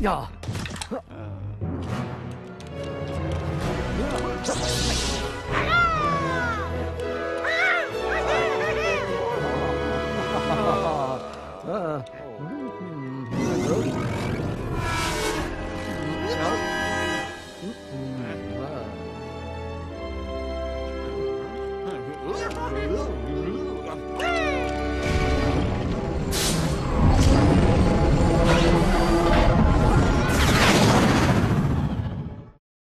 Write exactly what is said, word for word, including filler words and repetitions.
Yeah. Look!